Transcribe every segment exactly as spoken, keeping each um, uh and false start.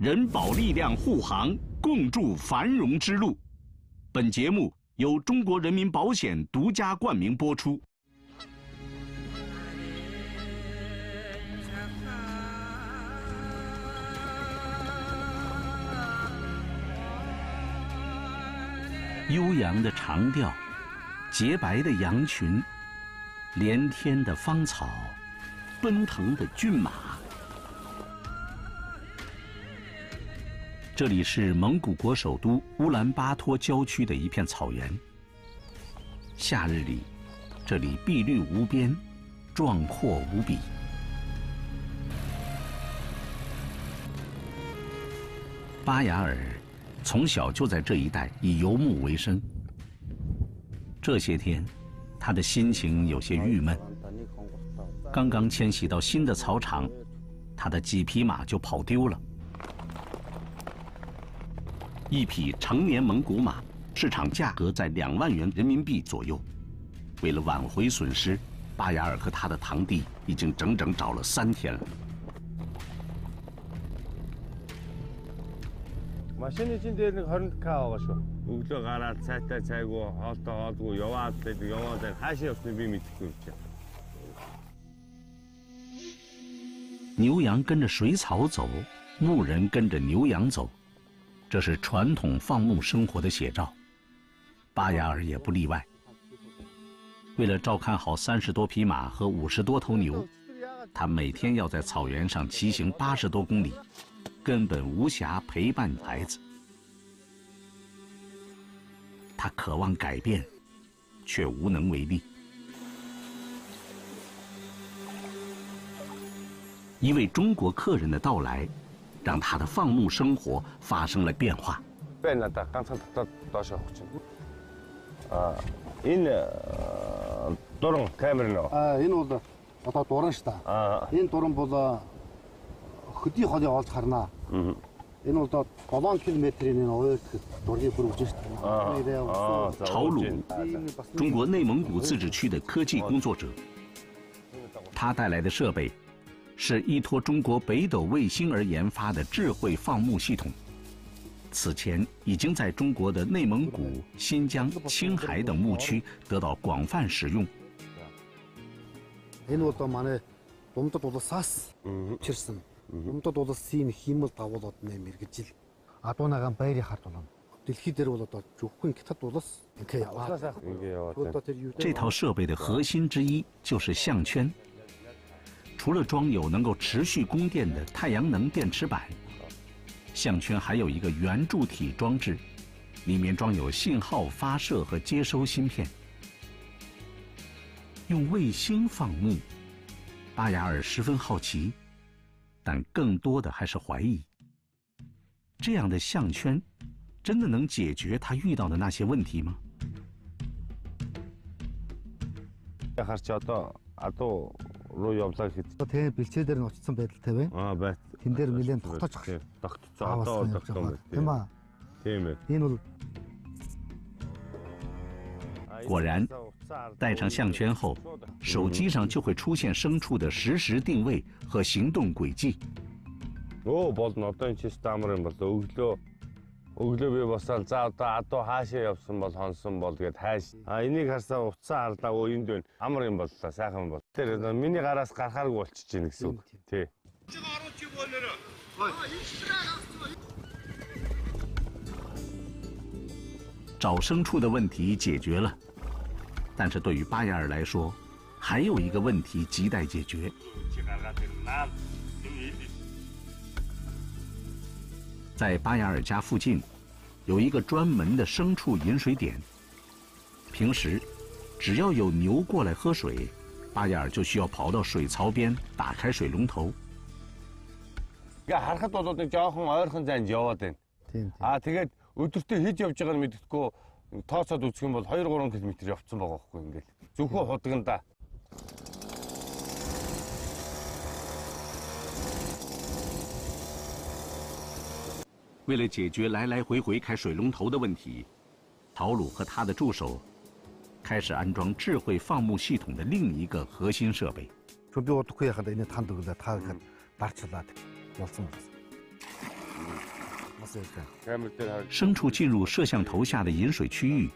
人保力量护航，共筑繁荣之路。本节目由中国人民保险独家冠名播出。悠扬的长调，洁白的羊群，连天的芳草，奔腾的骏马。 这里是蒙古国首都乌兰巴托郊区的一片草原。夏日里，这里碧绿无边，壮阔无比。巴雅尔从小就在这一带以游牧为生。这些天，他的心情有些郁闷。刚刚迁徙到新的草场，他的几匹马就跑丢了。 一匹成年蒙古马，市场价格在两万元人民币左右。为了挽回损失，巴雅尔和他的堂弟已经整整找了三天了。牛羊跟着水草走，牧人跟着牛羊走。 这是传统放牧生活的写照，巴雅尔也不例外。为了照看好三十多匹马和五十多头牛，他每天要在草原上骑行八十多公里，根本无暇陪伴孩子。他渴望改变，却无能为力。一位中国客人的到来， 让他的放牧生活发生了变化。朝鲁，中国内蒙古自治区的科技工作者，他带来的设备 是依托中国北斗卫星而研发的智慧放牧系统，此前已经在中国的内蒙古、新疆、青海等牧区得到广泛使用。这套设备的核心之一就是项圈。 除了装有能够持续供电的太阳能电池板，项圈还有一个圆柱体装置，里面装有信号发射和接收芯片。用卫星放牧，巴雅尔十分好奇，但更多的还是怀疑：这样的项圈真的能解决他遇到的那些问题吗？ 果然，戴上项圈后，手机上就会出现牲畜的实时定位和行动轨迹。找牲畜的问题解决了，但是对于巴雅尔来说，还有一个问题亟待解决。 在巴雅尔家附近，有一个专门的牲畜饮水点。平时，只要有牛过来喝水，巴雅尔就需要跑到水槽边，打开水龙头。为了解决来来回回开水龙头的问题，陶鲁和他的助手开始安装智慧放牧系统的另一个核心设备。牲畜进入摄像头下的饮水区域，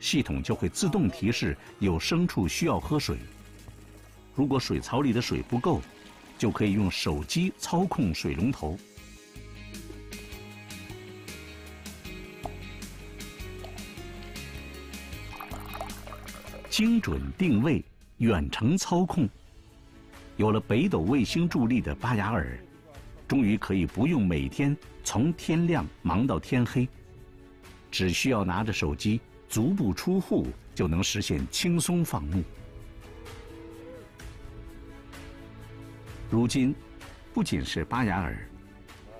系统就会自动提示有牲畜需要喝水。如果水槽里的水不够，就可以用手机操控水龙头。 精准定位、远程操控，有了北斗卫星助力的巴雅尔，终于可以不用每天从天亮忙到天黑，只需要拿着手机，足不出户就能实现轻松放牧。如今，不仅是巴雅尔，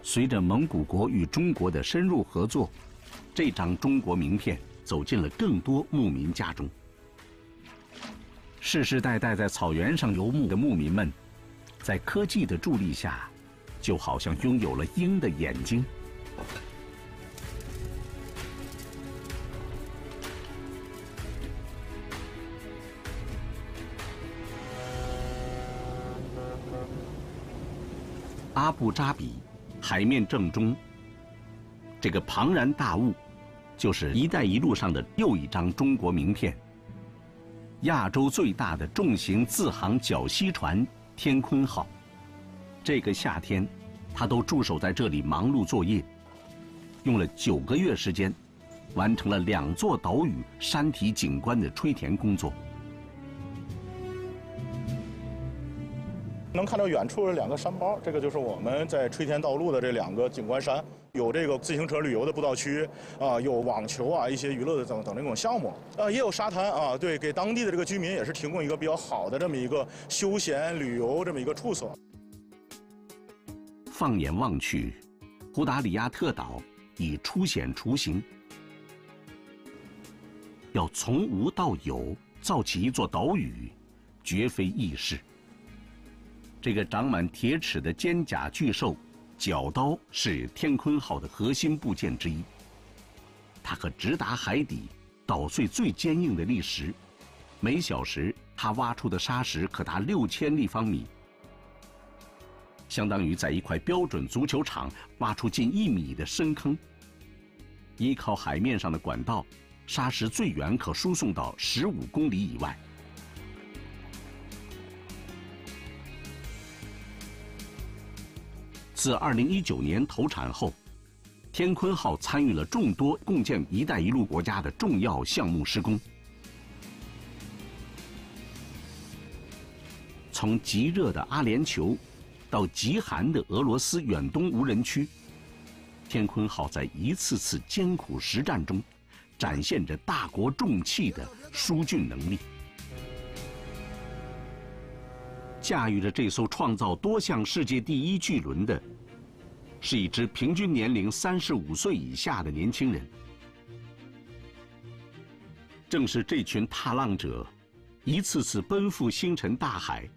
随着蒙古国与中国的深入合作，这张中国名片走进了更多牧民家中。 世世代代在草原上游牧的牧民们，在科技的助力下，就好像拥有了鹰的眼睛。阿布扎比，海面正中，这个庞然大物，就是“一带一路”上的又一张中国名片。 亚洲最大的重型自航绞吸船“天鲲号”，这个夏天，他都驻守在这里忙碌作业，用了九个月时间，完成了两座岛屿山体景观的吹填工作。能看到远处的两个山包，这个就是我们在吹填道路的这两个景观山，有这个自行车旅游的步道区，啊、呃，有网球啊，一些娱乐的等等这种项目，啊、呃，也有沙滩啊，对，给当地的这个居民也是提供一个比较好的这么一个休闲旅游这么一个处所。放眼望去，胡达里亚特岛已初显雏形。要从无到有造起一座岛屿，绝非易事。 这个长满铁齿的尖甲巨兽，绞刀是天鲲号的核心部件之一。它可直达海底，捣碎最坚硬的砾石。每小时，它挖出的沙石可达六千立方米，相当于在一块标准足球场挖出近一米的深坑。依靠海面上的管道，沙石最远可输送到十五公里以外。 自二零一九年投产后，天鲲号参与了众多共建“一带一路”国家的重要项目施工。从极热的阿联酋到极寒的俄罗斯远东无人区，天鲲号在一次次艰苦实战中，展现着大国重器的疏浚能力。 驾驭着这艘创造多项世界第一巨轮的，是一支平均年龄三十五岁以下的年轻人。正是这群踏浪者，一次次奔赴星辰大海，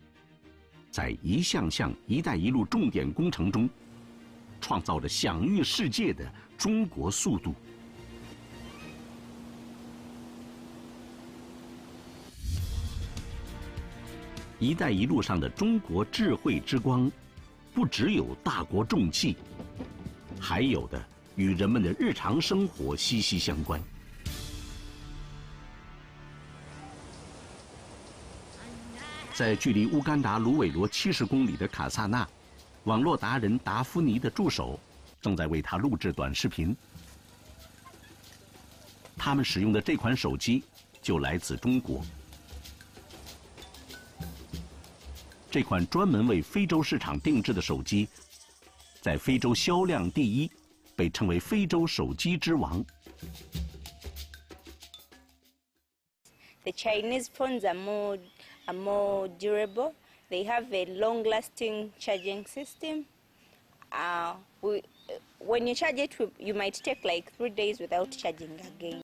在一项项“一带一路”重点工程中，创造着享誉世界的中国速度。 “一带一路”上的中国智慧之光，不只有大国重器，还有的与人们的日常生活息息相关。在距离乌干达卢韦罗七十公里的卡萨纳，网络达人达夫尼的助手正在为他录制短视频。他们使用的这款手机就来自中国。 这款专门为非洲市场定制的手机，在非洲销量第一，被称为“非洲手机之王”。The Chinese phones are more are more durable. They have a long-lasting charging system. Uh, we, when you charge it, you might take like three days without charging again.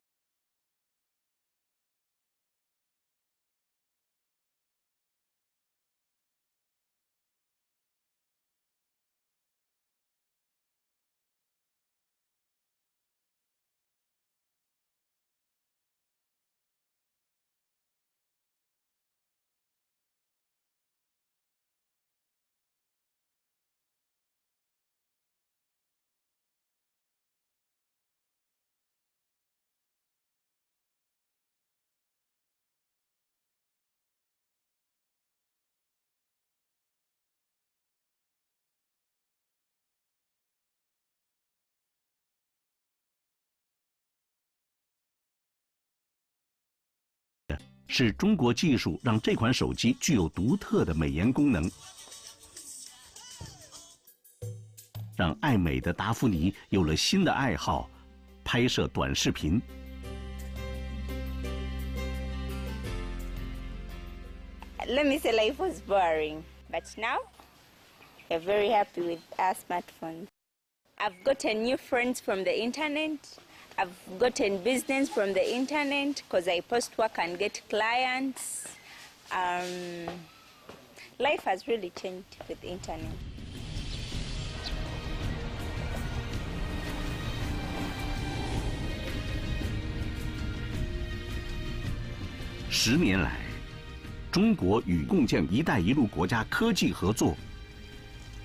是中国技术让这款手机具有独特的美颜功能，让爱美的达芙妮有了新的爱好——拍摄短视频。 Let me say life was boring, but now we're very happy with our smartphones. I've gotten new friends from the internet. I've gotten business from the internet because I post work and get clients. Um, life has really changed with the internet. 十年来。 中国与共建“一带一路”国家科技合作，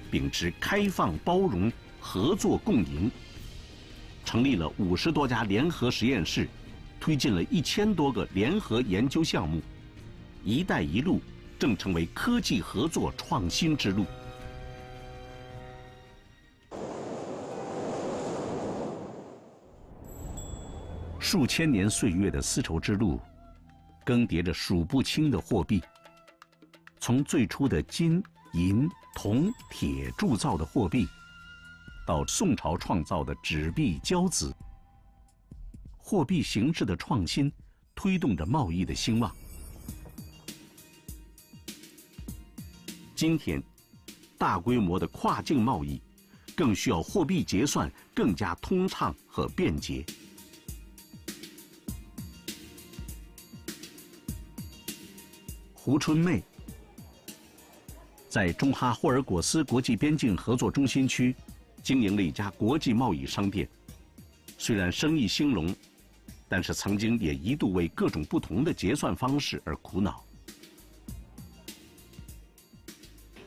秉持开放包容、合作共赢，成立了五十多家联合实验室，推进了一千多个联合研究项目。“一带一路”正成为科技合作创新之路。数千年岁月的丝绸之路。 更迭着数不清的货币，从最初的金、银、铜、铁铸造的货币，到宋朝创造的纸币、交子，货币形式的创新推动着贸易的兴旺。今天，大规模的跨境贸易，更需要货币结算更加通畅和便捷。 胡春妹在中哈霍尔果斯国际边境合作中心区经营了一家国际贸易商店，虽然生意兴隆，但是曾经也一度为各种不同的结算方式而苦恼。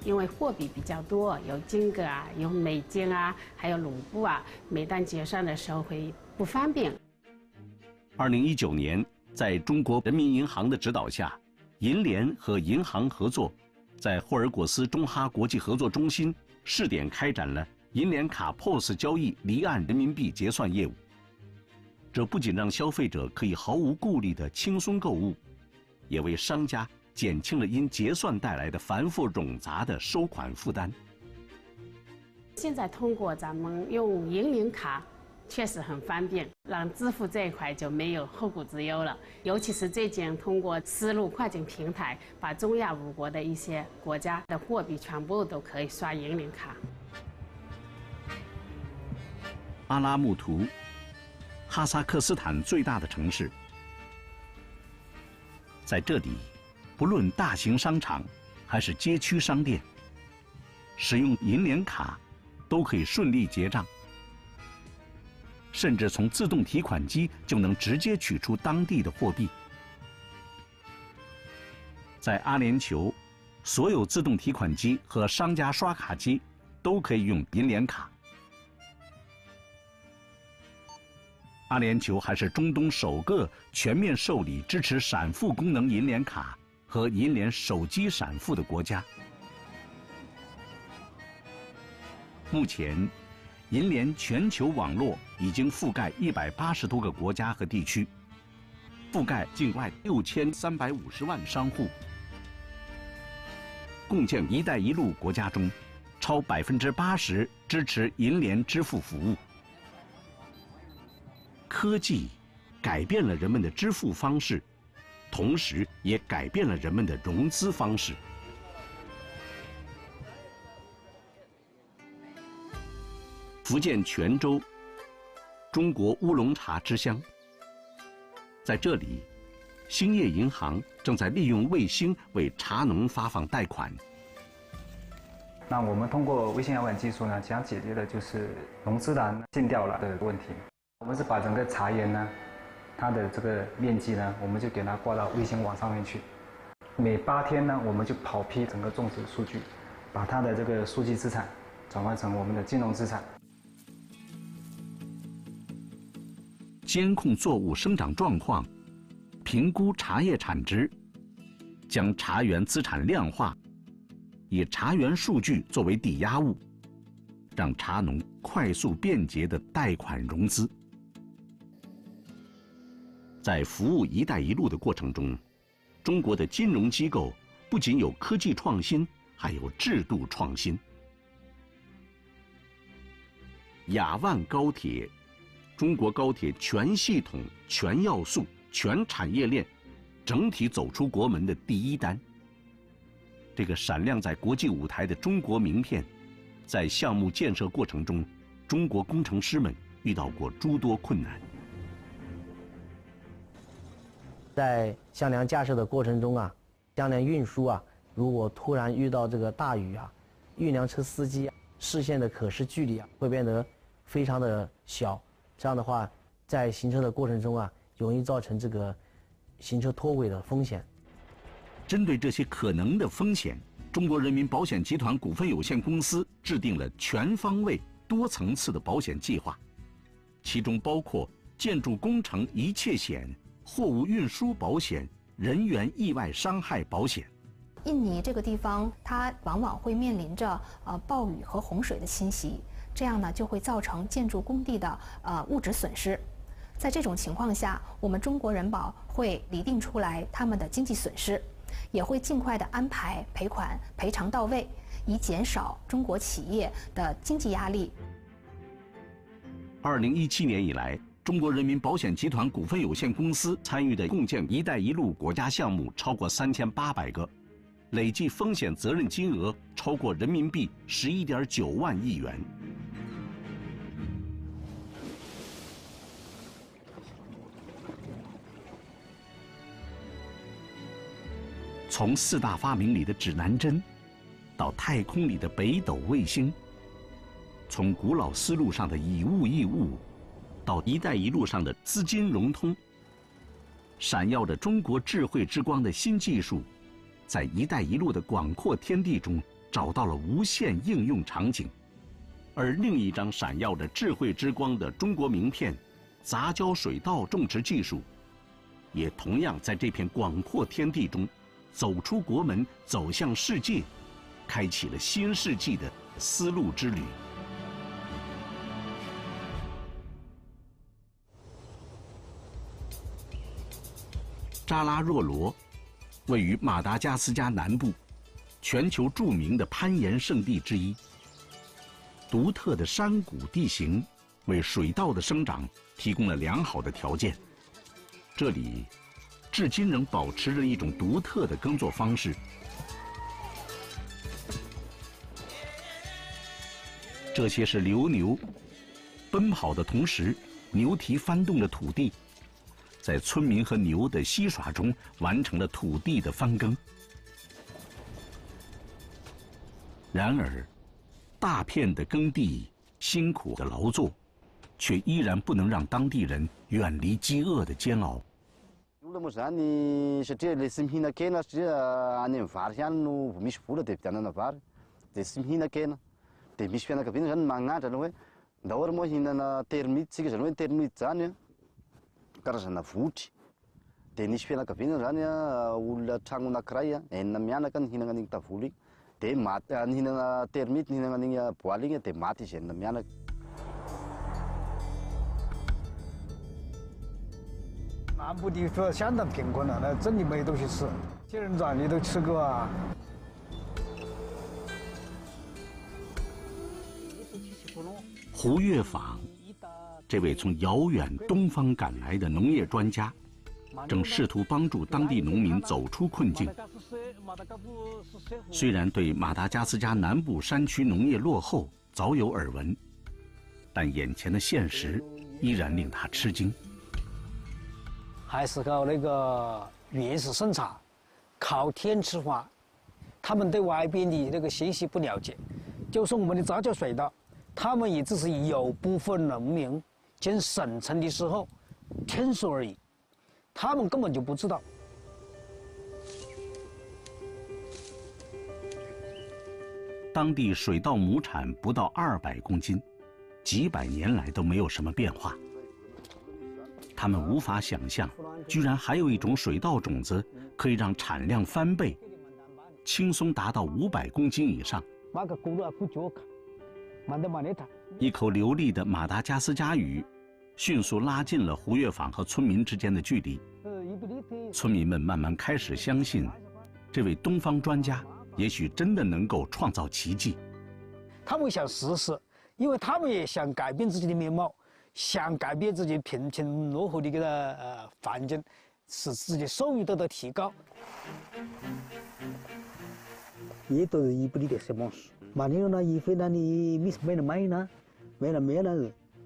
因为货币比较多，有金额啊，有美金啊，还有卢布啊，每当结算的时候会不方便。二零一九年，在中国人民银行的指导下。 银联和银行合作，在霍尔果斯中哈国际合作中心试点开展了银联卡 P O S 交易离岸人民币结算业务。这不仅让消费者可以毫无顾虑地轻松购物，也为商家减轻了因结算带来的繁复冗杂的收款负担。现在通过咱们用银联卡。 确实很方便，让支付这一块就没有后顾之忧了。尤其是最近通过丝路跨境平台，把中亚五国的一些国家的货币全部都可以刷银联卡。阿拉木图，哈萨克斯坦最大的城市，在这里，不论大型商场还是街区商店，使用银联卡都可以顺利结账。 甚至从自动提款机就能直接取出当地的货币。在阿联酋，所有自动提款机和商家刷卡机都可以用银联卡。阿联酋还是中东首个全面受理支持闪付功能银联卡和银联手机闪付的国家。目前。 银联全球网络已经覆盖一百八十多个国家和地区，覆盖境外六千三百五十万商户。共建“一带一路”国家中，超百分之八十支持银联支付服务。科技改变了人们的支付方式，同时也改变了人们的融资方式。 福建泉州，中国乌龙茶之乡。在这里，兴业银行正在利用卫星为茶农发放贷款。那我们通过卫星遥感技术呢，想解决的就是融资难、尽调了的问题。我们是把整个茶园呢，它的这个面积呢，我们就给它挂到卫星网上面去。每八天呢，我们就跑批整个种植数据，把它的这个数据资产转换成我们的金融资产。 监控作物生长状况，评估茶叶产值，将茶园资产量化，以茶园数据作为抵押物，让茶农快速便捷的贷款融资。在服务“一带一路”的过程中，中国的金融机构不仅有科技创新，还有制度创新。雅万高铁，中国高铁全系统、全要素、全产业链，整体走出国门的第一单。这个闪亮在国际舞台的中国名片，在项目建设过程中，中国工程师们遇到过诸多困难。 在项梁架设的过程中啊，项梁运输啊，如果突然遇到这个大雨啊，运粮车司机啊，视线的可视距离啊会变得非常的小。这样的话，在行车的过程中啊，容易造成这个行车脱轨的风险。针对这些可能的风险，中国人民保险集团股份有限公司制定了全方位、多层次的保险计划，其中包括建筑工程一切险。 货物运输保险、人员意外伤害保险。印尼这个地方，它往往会面临着呃暴雨和洪水的侵袭，这样呢就会造成建筑工地的呃物质损失。在这种情况下，我们中国人保会厘定出来他们的经济损失，也会尽快的安排赔款赔偿到位，以减少中国企业的经济压力。二零一七年以来。 中国人民保险集团股份有限公司参与的共建“一带一路”国家项目超过三千八百个，累计风险责任金额超过人民币十一点九万亿元。从四大发明里的指南针，到太空里的北斗卫星，从古老思路上的以物易物。 到“一带一路”上的资金融通，闪耀着中国智慧之光的新技术，在“一带一路”的广阔天地中找到了无限应用场景。而另一张闪耀着智慧之光的中国名片——杂交水稻种植技术，也同样在这片广阔天地中走出国门，走向世界，开启了新世纪的丝路之旅。 扎拉若罗，位于马达加斯加南部，全球著名的攀岩圣地之一。独特的山谷地形为水稻的生长提供了良好的条件。这里至今仍保持着一种独特的耕作方式。这些是流牛，奔跑的同时，牛蹄翻动着土地。 在村民和牛的嬉耍中，完成了土地的翻耕。然而，大片的耕地、辛苦的劳作，却依然不能让当地人远离饥饿的煎熬。Karazana vody dia nisy fianakaviana zany a olona tragno anankiray a enina mianaka ny hihinana an'igny tavolo igny dia maty ny hihinana termity ny hihinana an'igny boaly igny dia maty izy enina mianaka.南部地区相当贫困了，那这里没东西吃，仙人掌你都吃过啊？胡月坊。 这位从遥远东方赶来的农业专家，正试图帮助当地农民走出困境。虽然对马达加斯加南部山区农业落后早有耳闻，但眼前的现实依然令他吃惊。还是靠那个原始生产，靠天吃饭，他们对外边的那个信息不了解，就是我们的杂交水稻。 他们也只是有部分农民进省城的时候听说而已，他们根本就不知道。当地水稻亩产不到二百公斤，几百年来都没有什么变化。他们无法想象，居然还有一种水稻种子可以让产量翻倍，轻松达到五百公斤以上。 一口流利的马达加斯加语，迅速拉近了胡月坊和村民之间的距离。村民们慢慢开始相信，这位东方专家也许真的能够创造奇迹。他们想实施，因为他们也想改变自己的面貌，想改变自己贫穷落后的这个呃环境，使自己收入得到提高。Itu dibeli semos. Mana nak ife nani mis main main na, main main na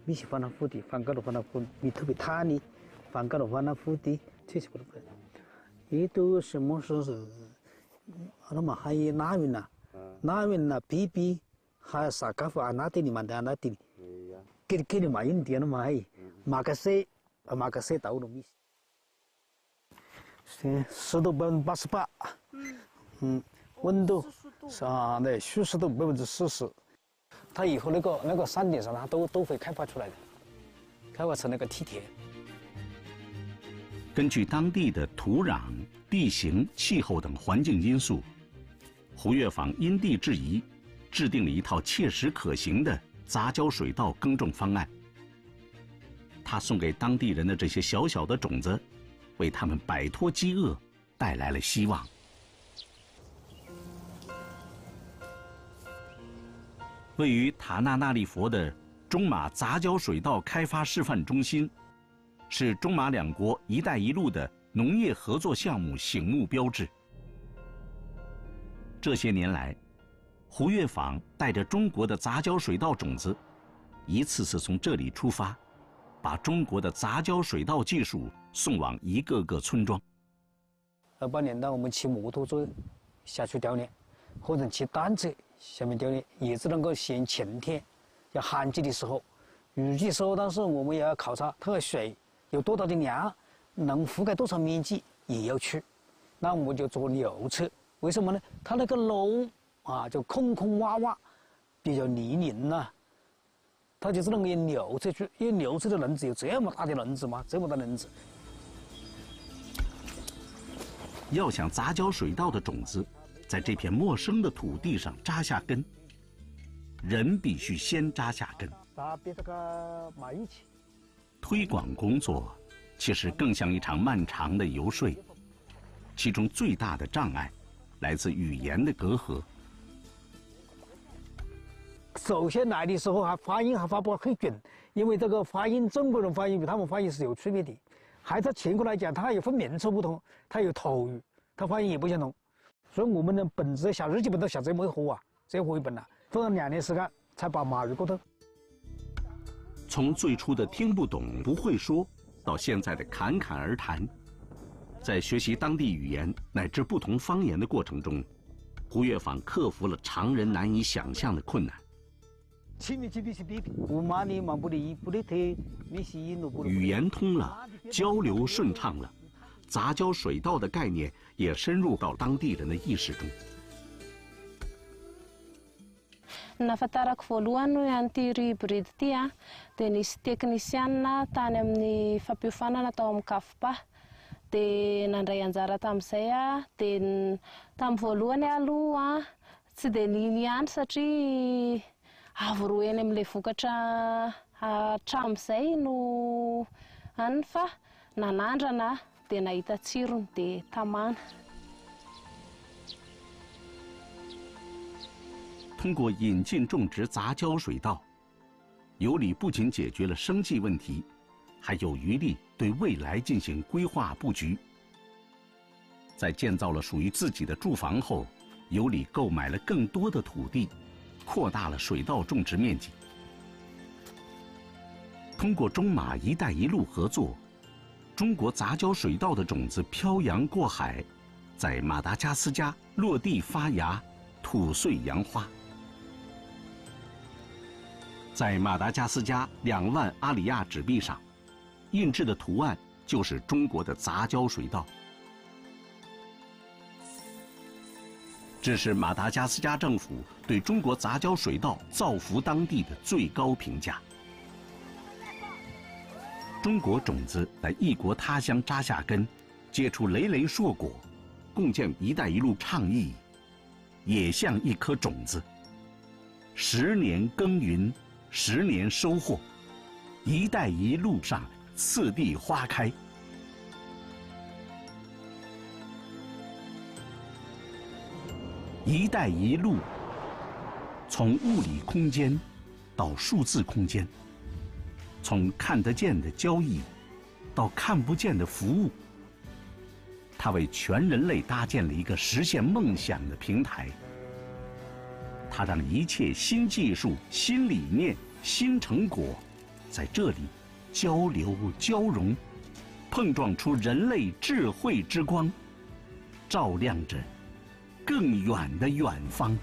mis fana futi, fangkar fana futi, itu betani, fangkar fana futi, seperti itu semos. Orang mahai naamina, naamina pipi, ha sakafu anati ni manda anati, kiri-kiri main dia no mahai, makasih, makasih tahu no mis. Sudah berapa? 温度啊，对，虚湿度百分之四十，它以后那个那个山顶上，它都都会开发出来的，开发成那个梯田。根据当地的土壤、地形、气候等环境因素，胡月坊因地制宜，制定了一套切实可行的杂交水稻耕种方案。他送给当地人的这些小小的种子，为他们摆脱饥饿带来了希望。 位于塔纳纳利佛的中马杂交水稻开发示范中心，是中马两国“一带一路”的农业合作项目醒目标志。这些年来，胡月坊带着中国的杂交水稻种子，一次次从这里出发，把中国的杂交水稻技术送往一个个村庄。二八年，当我们骑摩托车下去锻炼，或者骑单车。 下面钓鱼也只能够选晴天，要旱季的时候，雨季时候，但是我们也要考察它的水有多大的量，能覆盖多少面积也要去。那我们就做牛车，为什么呢？它那个篓啊，就空空洼洼，比较泥泞呐、啊，它就只能用牛车去，因为牛车的轮子有这么大的轮子吗？这么大轮子。要想杂交水稻的种子。 在这片陌生的土地上扎下根，人必须先扎下根。推广工作其实更像一场漫长的游说，其中最大的障碍来自语言的隔阂。首先来的时候还发音还发不很准，因为这个发音中国人发音与他们发音是有区别的。还在全国来讲，它也分民族不同，它有土语，它发音也不相同。 所以我们的本子小日记本都写这么一盒啊，这回一本啊，分了两年时间才把马语过渡。从最初的听不懂、不会说，到现在的侃侃而谈，在学习当地语言乃至不同方言的过程中，胡月坊克服了常人难以想象的困难。语言通了，交流顺畅了。 杂交水稻的概念也深入到当地人的意识中。Nafatarako voalohany anty ribrida ty a, dia nisy teknisianina tany amin'ny fampiofanana tao amin'ny Kafopa, dia nandray anjara tamin'izay a, dia tamin'ny voalohany aloha tsy dia nino ihany satria avy roa eny amin'ilay vokatra hatramin'izay no any fa nanandrana. 得那一打起入的，他们通过引进种植杂交水稻，尤里不仅解决了生计问题，还有余力对未来进行规划布局。在建造了属于自己的住房后，尤里购买了更多的土地，扩大了水稻种植面积。通过中马“一带一路”合作。 中国杂交水稻的种子漂洋过海，在马达加斯加落地发芽，吐穗扬花。在马达加斯加两万阿里亚纸币上，印制的图案就是中国的杂交水稻。这是马达加斯加政府对中国杂交水稻造福当地的最高评价。 中国种子在异国他乡扎下根，结出累累硕果，共建“一带一路”倡议，也像一颗种子。十年耕耘，十年收获，“一带一路”上次第花开。一带一路从物理空间到数字空间，从看得见的交易到看不见的服务，它为全人类搭建了一个实现梦想的平台。它让一切新技术、新理念、新成果在这里交流、交融，碰撞出人类智慧之光，照亮着更远的远方。